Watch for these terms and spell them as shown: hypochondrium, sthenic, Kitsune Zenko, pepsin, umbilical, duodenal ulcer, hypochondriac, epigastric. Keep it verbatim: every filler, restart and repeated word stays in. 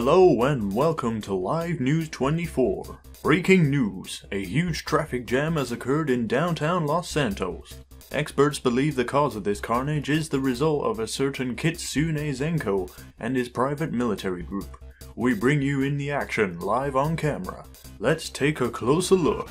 Hello and welcome to Live News twenty-four. Breaking news, a huge traffic jam has occurred in downtown Los Santos. Experts believe the cause of this carnage is the result of a certain Kitsune Zenko and his private military group. We bring you in the action, live on camera. Let's take a closer look.